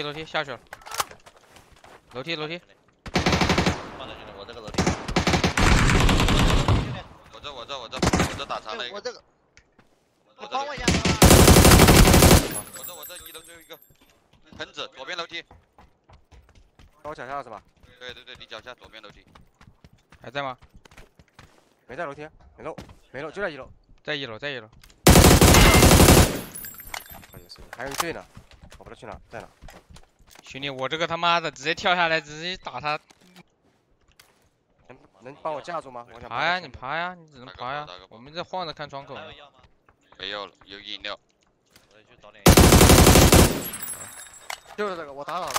梯楼梯下去了，楼梯楼梯。放在这里，我这个楼梯。我这打残了一个。我这个。你帮我一下。我这一楼最后一个，藤子左边楼梯。到我脚下是吧？对对对，你脚下左边楼梯。还在吗？没在楼梯，没漏，没漏，就在一楼，在一楼，在一楼。不好意思，还有一队呢，我不知道去哪，在哪。兄弟，我这个他妈的直接跳下来，直接打他。能帮我架住吗？我想爬呀，你爬呀，你只能爬呀。我们在晃着看窗口。没有了，有饮料。我得去找点。就是这个，我打倒了。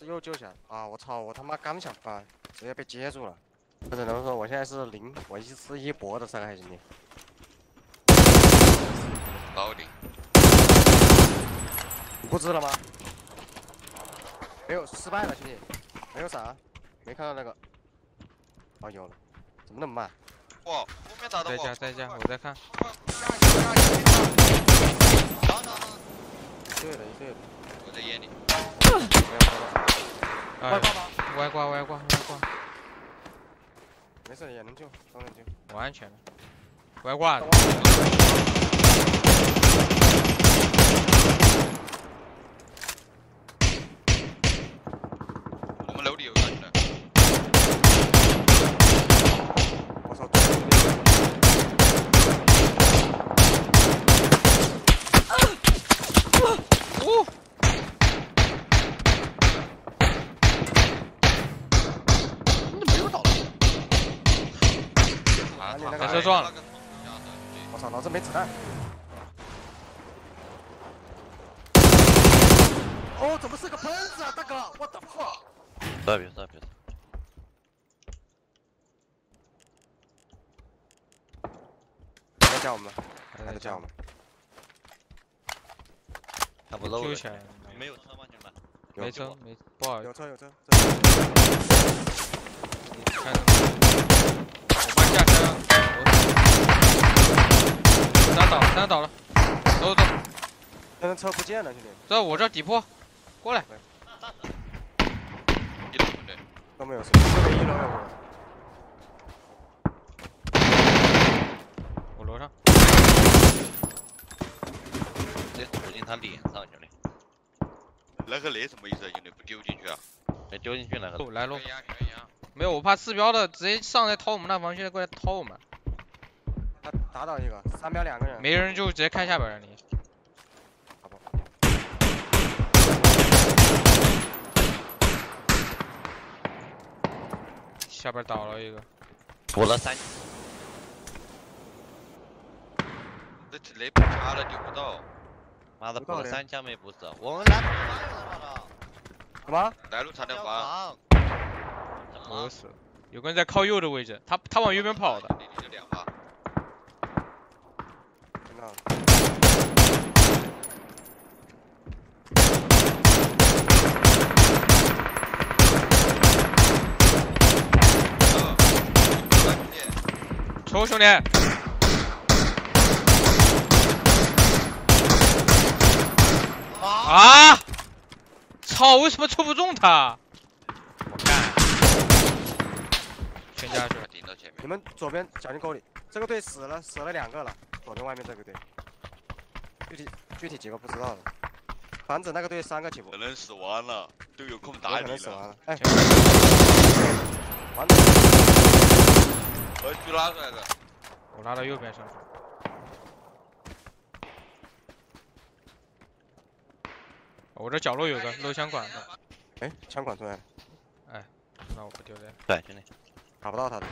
又救起来啊！我操！我他妈刚想翻，直接被接住了。我只能说，我现在是零，我一丝一搏的伤害能力。老李，你布置了吗？没有，失败了，兄弟。没有啥，没看到那个。哦，有了，怎么那么慢？哇！后面打的我。在家，我在看。对了，对了，我在眼里。 哎，歪挂，没事也能救，都能救，我安全的，歪挂。我们楼里有人的。我操！哦。 被车撞了！我操，老子没子弹！哦，怎么是个喷子啊，大哥！我的操！别！还在叫我们，还在叫我们。他不漏了。没有车吗，兄弟们？没车，没，不好。有车有车。开了。 三倒了，走。那车不见了，兄弟。走，我这底坡，过来。一楼对，都没有车，这边一楼有我。我楼上。直接堵进他脸上，兄弟。那个雷什么意思啊，兄弟？不丢进去啊？没丢进去那个。来喽。没有，我怕四标的直接上来掏我们那防线，过来掏我们。 打倒一个，三标两个人，没人就直接看下边了。你，好吧。下边倒了一个，补了三。这雷不掐了丢不到，妈的补了三枪没补死，我们来路残了，什么？来路残的防，没死，有个人在靠右的位置，他往右边跑的。 抽兄弟！啊！操！为什么抽不中他？我干！全家去！你们左边小心沟里，这个队死了两个了。 左边外面这个队，具体几个不知道了。房子那个队三个起步，可能死完了，都有空打你了。哎，完了！我去拉出来的，我拉到右边上去。我这角落有个漏枪管的，哎，枪管出来了。哎，那我不丢人。对，兄弟，打不到他的。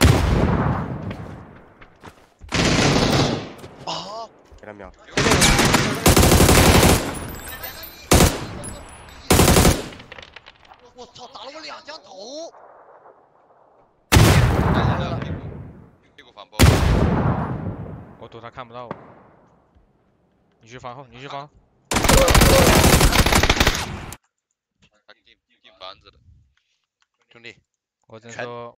啊！给他秒！我操！打了我两枪头！屁股反包！我躲他看不到我。你去防后，你去防。他进房子了，兄弟，我真说。